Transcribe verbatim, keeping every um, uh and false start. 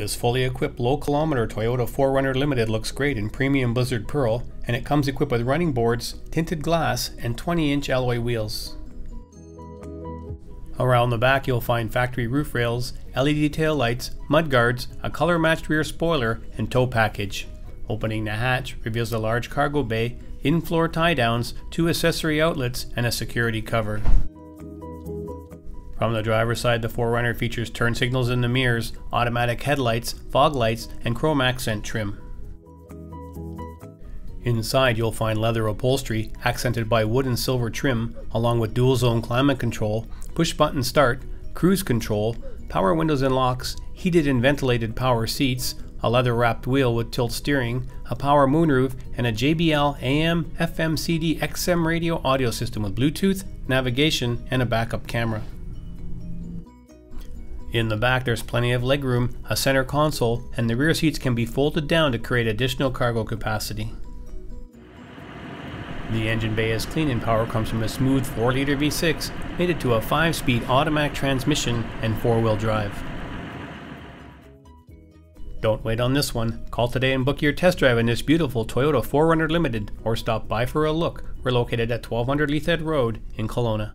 This fully equipped low kilometer Toyota four runner Limited looks great in premium Blizzard Pearl, and it comes equipped with running boards, tinted glass, and twenty inch alloy wheels. Around the back you'll find factory roof rails, L E D tail lights, mudguards, a color matched rear spoiler, and tow package. Opening the hatch reveals a large cargo bay, in-floor tie downs, two accessory outlets, and a security cover. From the driver's side, the four runner features turn signals in the mirrors, automatic headlights, fog lights, and chrome accent trim. Inside you'll find leather upholstery accented by wood and silver trim, along with dual zone climate control, push button start, cruise control, power windows and locks, heated and ventilated power seats, a leather wrapped wheel with tilt steering, a power moonroof, and a J B L A M, F M, C D, X M radio audio system with Bluetooth, navigation, and a backup camera. In the back there's plenty of legroom, a center console, and the rear seats can be folded down to create additional cargo capacity. The engine bay is clean and power comes from a smooth four liter V six, mated to a five speed automatic transmission and four wheel drive. Don't wait on this one. Call today and book your test drive in this beautiful Toyota four runner Limited, or stop by for a look. We're located at twelve hundred Leith Head Road in Kelowna.